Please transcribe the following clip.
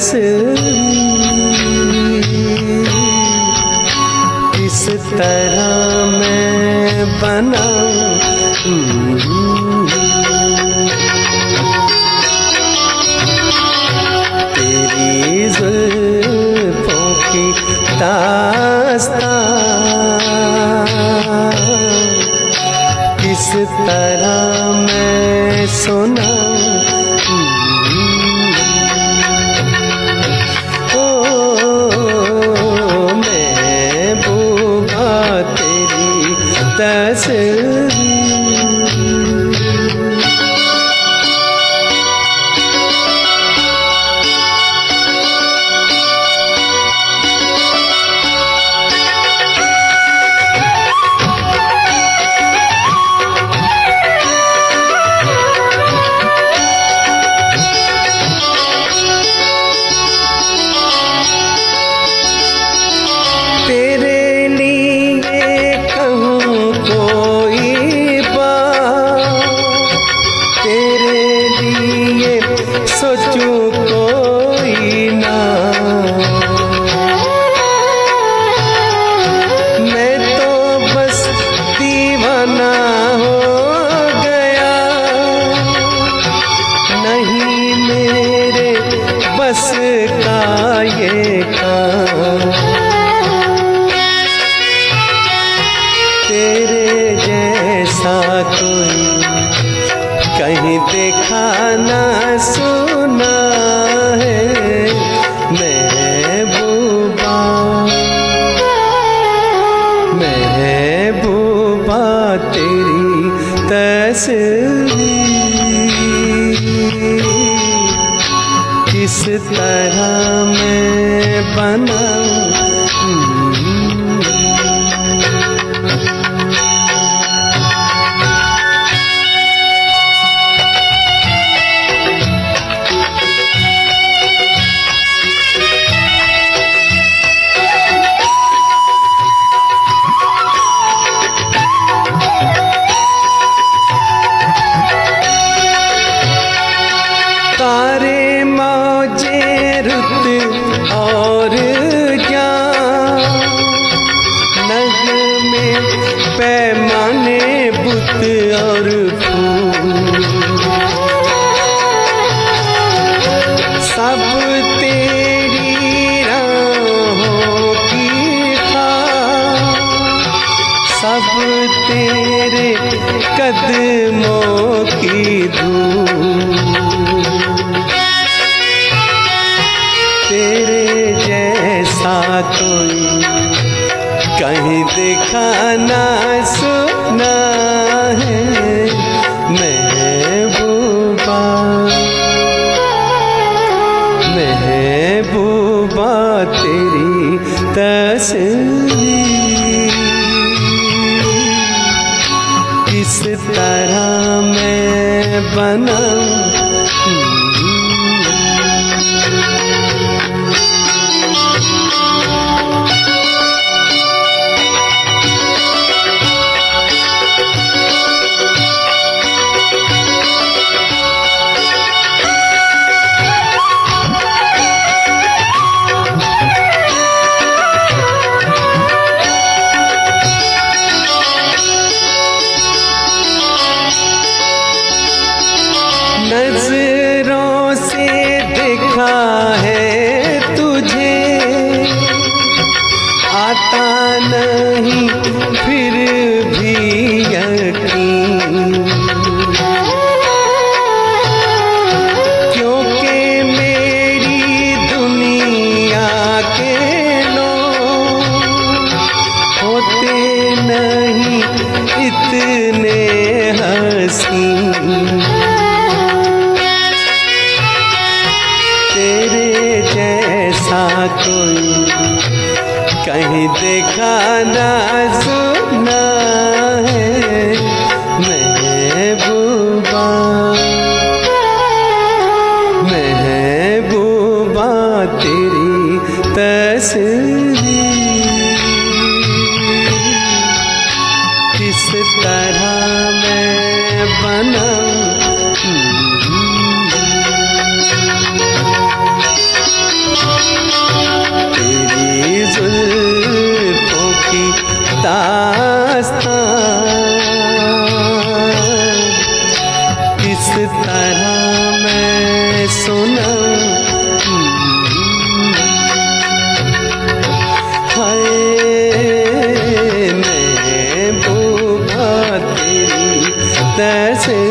तस्वीर इस तरह मैं बनाऊं तेरी जुल्फों की दास्तां इस तरह मैं सुनाऊं तरह मैं सुना है महबूबा तेरी तस्वीर।